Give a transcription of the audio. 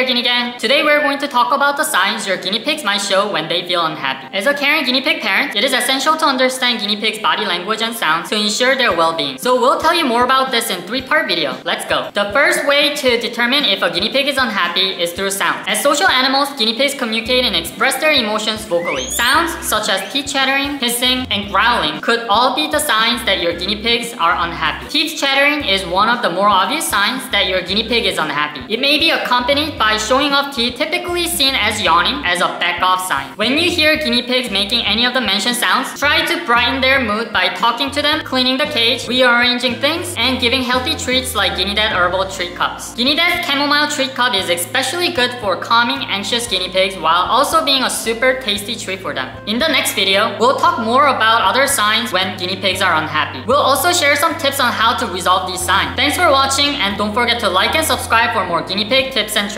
there, Guinea Gang! Today we're going to talk about the signs your guinea pigs might show when they feel unhappy. As a caring guinea pig parent, it is essential to understand guinea pigs' body language and sounds to ensure their well-being. So we'll tell you more about this in three-part video. Let's go! The first way to determine if a guinea pig is unhappy is through sounds. As social animals, guinea pigs communicate and express their emotions vocally. Sounds such as teeth chattering, hissing, and growling could all be the signs that your guinea pigs are unhappy. Teeth chattering is one of the more obvious signs that your guinea pig is unhappy. It may be accompanied by showing off teeth, typically seen as yawning, as a back off sign. When you hear guinea pigs making any of the mentioned sounds, try to brighten their mood by talking to them, cleaning the cage, rearranging things, and giving healthy treats like GuineaDad herbal treat cups. GuineaDad's chamomile treat cup is especially good for calming anxious guinea pigs while also being a super tasty treat for them. In the next video, we'll talk more about other signs when guinea pigs are unhappy. We'll also share some tips on how to resolve these signs. Thanks for watching, and don't forget to like and subscribe for more guinea pig tips and tricks.